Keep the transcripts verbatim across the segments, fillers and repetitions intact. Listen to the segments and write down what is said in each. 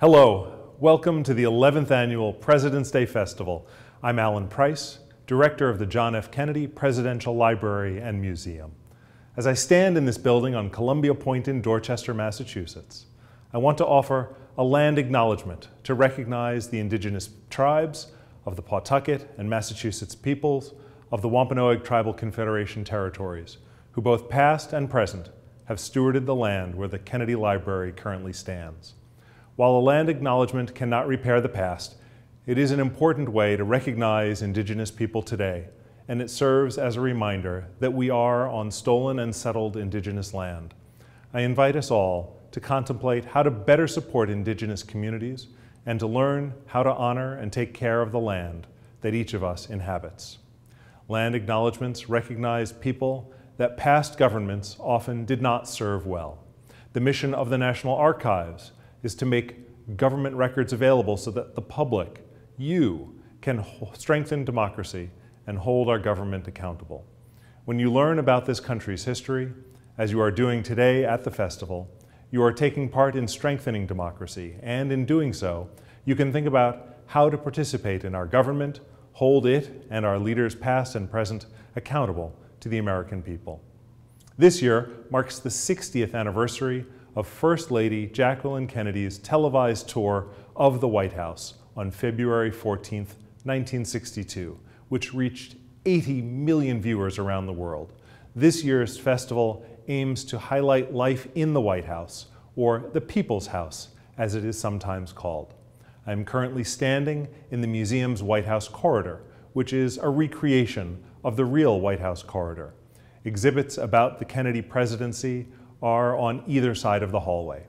Hello, welcome to the eleventh Annual President's Day Festival. I'm Alan Price, Director of the John F. Kennedy Presidential Library and Museum. As I stand in this building on Columbia Point in Dorchester, Massachusetts, I want to offer a land acknowledgement to recognize the indigenous tribes of the Pawtucket and Massachusetts peoples of the Wampanoag Tribal Confederation territories, who both past and present have stewarded the land where the Kennedy Library currently stands. While a land acknowledgement cannot repair the past, it is an important way to recognize indigenous people today, and it serves as a reminder that we are on stolen and settled indigenous land. I invite us all to contemplate how to better support indigenous communities and to learn how to honor and take care of the land that each of us inhabits. Land acknowledgements recognize people that past governments often did not serve well. The mission of the National Archives is to make government records available so that the public, you, can strengthen democracy and hold our government accountable. When you learn about this country's history, as you are doing today at the festival, you are taking part in strengthening democracy, and in doing so, you can think about how to participate in our government, hold it and our leaders past and present accountable to the American people. This year marks the sixtieth anniversary of First Lady Jacqueline Kennedy's televised tour of the White House on February fourteenth, nineteen sixty-two, which reached eighty million viewers around the world. This year's festival aims to highlight life in the White House, or the People's House, as it is sometimes called. I'm currently standing in the museum's White House corridor, which is a recreation of the real White House corridor. Exhibits about the Kennedy presidency are on either side of the hallway.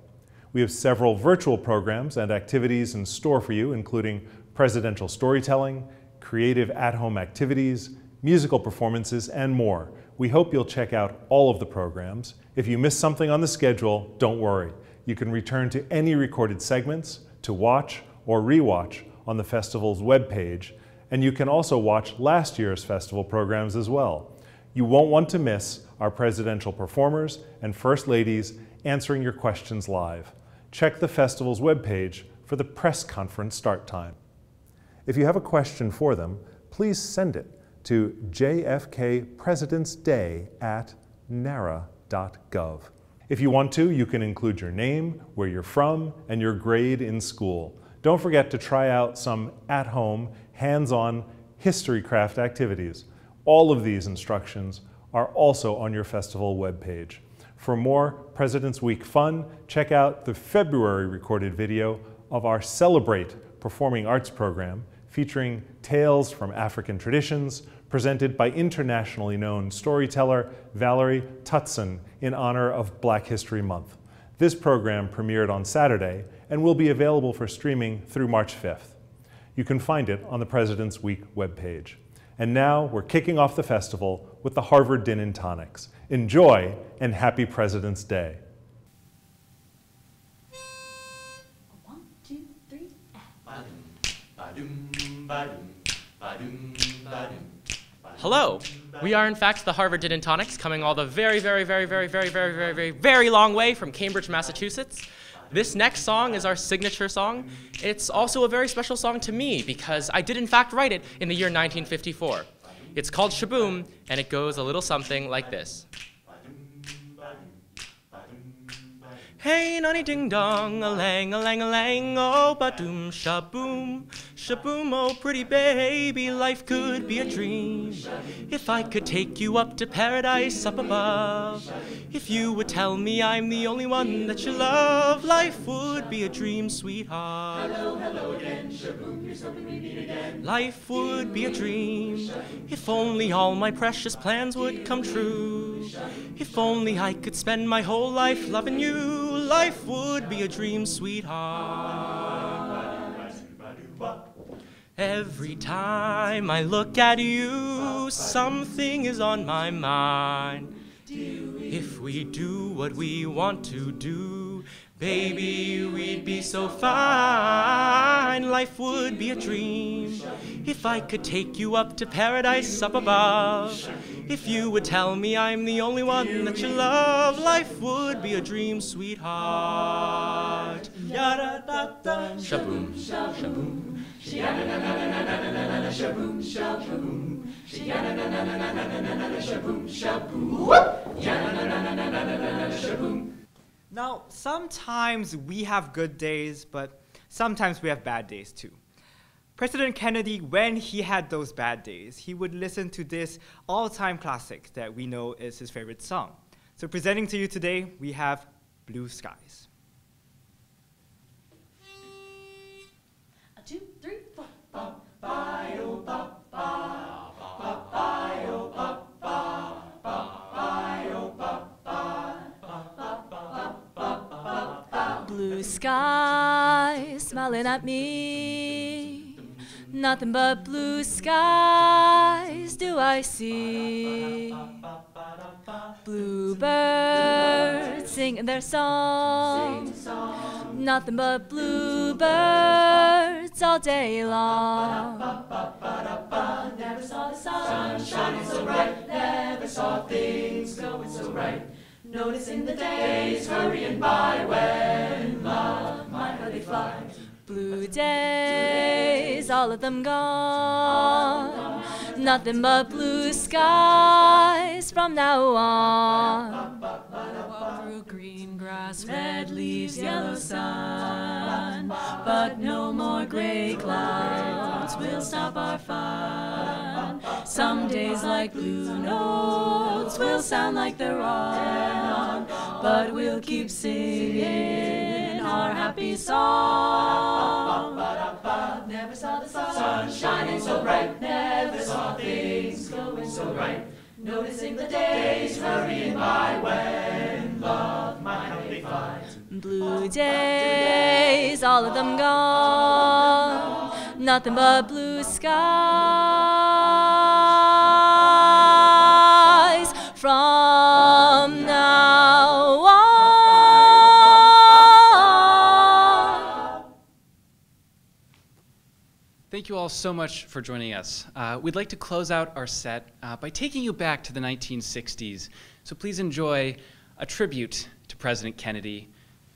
We have several virtual programs and activities in store for you, including presidential storytelling, creative at-home activities, musical performances, and more. We hope you'll check out all of the programs. If you miss something on the schedule, don't worry. You can return to any recorded segments to watch or rewatch on the festival's webpage, and you can also watch last year's festival programs as well. You won't want to miss our presidential performers and first ladies answering your questions live. Check the festival's webpage for the press conference start time. If you have a question for them, please send it to J F K presidents day at nara dot gov. If you want to, you can include your name, where you're from, and your grade in school. Don't forget to try out some at-home, hands-on history craft activities. All of these instructions are also on your festival webpage. For more President's Week fun, check out the February recorded video of our Celebrate Performing Arts program, featuring tales from African traditions, presented by internationally known storyteller Valerie Tutson in honor of Black History Month. This program premiered on Saturday and will be available for streaming through March fifth. You can find it on the President's Week webpage. And now we're kicking off the festival with the Harvard Din and Tonics. Enjoy, and happy President's Day. One, two, three, hello. We are in fact the Harvard Din and Tonics, coming all the very, very, very, very, very, very, very, very, very long way from Cambridge, Massachusetts. This next song is our signature song. It's also a very special song to me because I did in fact write it in the year nineteen fifty-four. It's called Shaboom, and it goes a little something like this. Hey, nonny ding dong, a lang, a lang, a lang, oh, ba-doom, shaboom, shaboom, oh, pretty baby, life could be a dream. If I could take you up to paradise up above, if you would tell me I'm the only one that you love, life would be a dream, sweetheart. Hello, hello again, shaboom, here's hoping we meet again. Life would be a dream, if only all my precious plans would come true. If only I could spend my whole life loving you, life would be a dream, sweetheart. Every time I look at you, something is on my mind. If we do what we want to do, baby, we'd be so fine. Life would be a dream. If I could take you up to paradise up above, If you would tell me I'm the only one that you love, life would be a dream, sweetheart. Yada-da-da, shaboom, shaboom, shiyada-na-na-na-na-na-na-na, shaboom, shaboom, shiyada-na-na-na-na-na-na, shaboom, shaboom, whoop, yada-na-na-na-na-na-na, shaboom. Now, sometimes we have good days, but sometimes we have bad days too. President Kennedy, when he had those bad days, he would listen to this all-time classic that we know is his favorite song. So presenting to you today, we have Blue Skies. A, two, three, four. Ba, ba, oh, ba, ba. Ba, ba, oh, ba, ba. Ba, ba, oh, ba, ba. Ba, ba, ba, ba, ba, ba. Blue skies smiling at me. Nothing but blue skies do I see. Bluebirds singing their song. Nothing but bluebirds all day long. Never saw the sun shining so bright. Never saw things going so right. Noticing the days hurrying by when love might hardly fly. Blue days, all of them gone. Nothing but blue skies from now on. Walk through green grass, red leaves, yellow sun. But no more gray clouds will stop our fun. Some days like blue notes will sound like they're on. But we'll keep singing our happy song. Never saw the sun, sun shining so bright. Never saw things going so right. Noticing the days hurrying by when love might only find. Blue days, all of them gone. Nothing but blue skies from now on. Thank you all so much for joining us. Uh, we'd like to close out our set uh, by taking you back to the nineteen sixties. So please enjoy a tribute to President Kennedy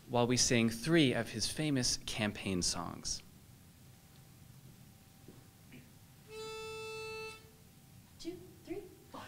while we sing three of his famous campaign songs. Two, three, four.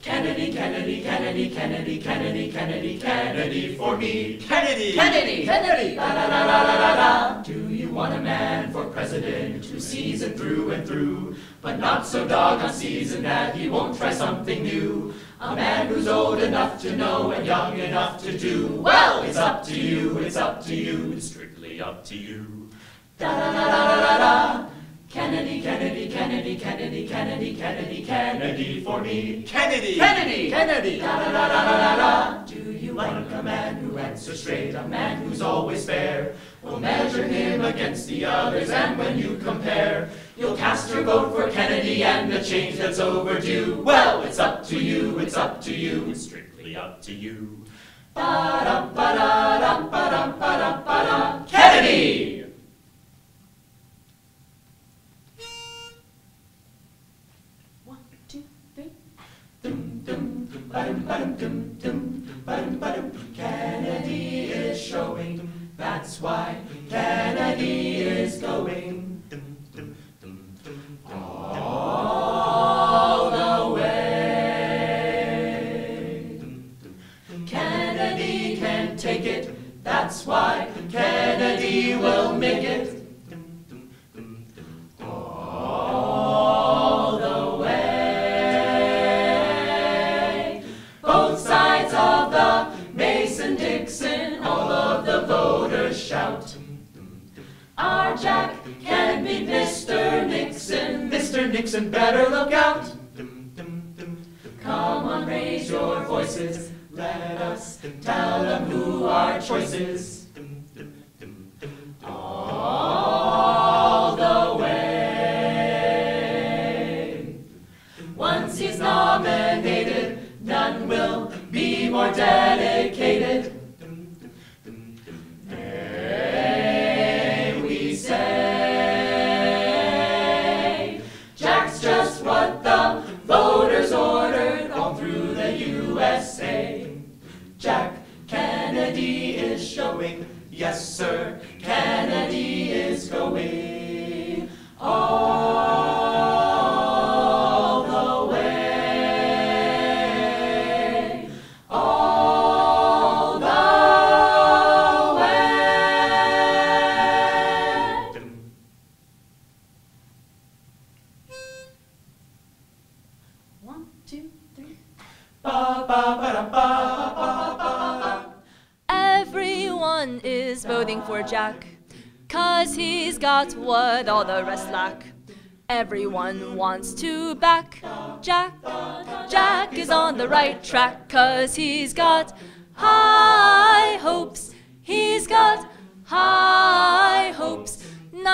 Kennedy, Kennedy, Kennedy, Kennedy, Kennedy, Kennedy, Kennedy for me. Kennedy, Kennedy, Kennedy. Da, da, da, da, da, da. Do you want a man for president who's seasoned through and through, but not so doggone seasoned that he won't try something new? A man who's old enough to know and young enough to do. Well, it's up to you, it's up to you, it's strictly up to you. Da da da da da da. Da. Kennedy, Kennedy, Kennedy, Kennedy, Kennedy, Kennedy, Kennedy for me. Kennedy, Kennedy, Kennedy. Da da da da da da. Do you like a man who answers straight, a man who's always fair? We'll measure him against the others, and when you compare, you'll cast your vote for Kennedy and the change that's overdue. Well, it's up to you, it's up to you, it's strictly up to you. Ba da ba da da ba da ba da ba da. Kennedy. Kennedy is showing, that's why Kennedy is going all the way. Kennedy can take it, that's why Kennedy will make it. Our Jack can be Mister Nixon. Mister Nixon, better look out. Come on, raise your voices. Let us tell them who our choice is. All the way. Once he's nominated, none will be more dedicated. Say One, two, three. Ba, ba, ba, da, ba, ba, ba. Everyone is voting for Jack, 'cause he's got what all the rest lack. Everyone wants to back Jack. Jack is on the right track, 'cause he's got high hopes. He's got high hopes.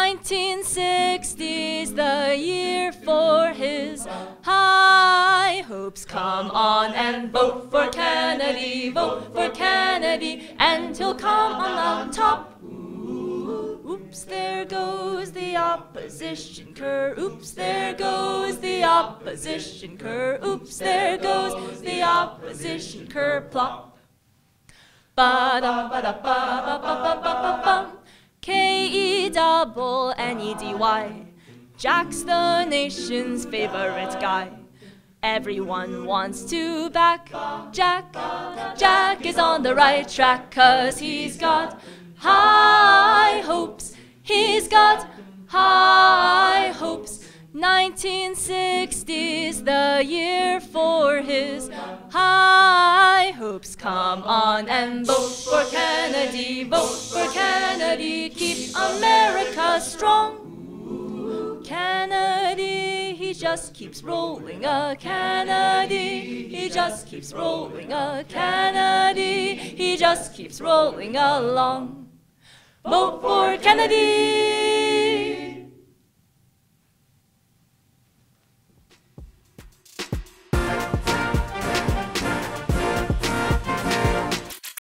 nineteen sixty's the year for his high hopes. Come on and vote for Kennedy, vote for Kennedy, and he'll come on the top. Oops, there goes the opposition cur. Oops, there goes the opposition cur. Oops, there goes the opposition cur. Plop. Ba da ba da ba ba ba ba ba ba. K E double N E D Y. Jack's the nation's favorite guy. Everyone wants to back Jack. Jack is on the right track, 'cause he's got high hopes. He's got high hopes. nineteen sixty's the year for his high hopes. Come on and vote for Kennedy, vote for Kennedy, keep America strong. Kennedy, he just keeps rolling a Kennedy, he just keeps rolling a Kennedy, he just keeps rolling along. Vote for Kennedy!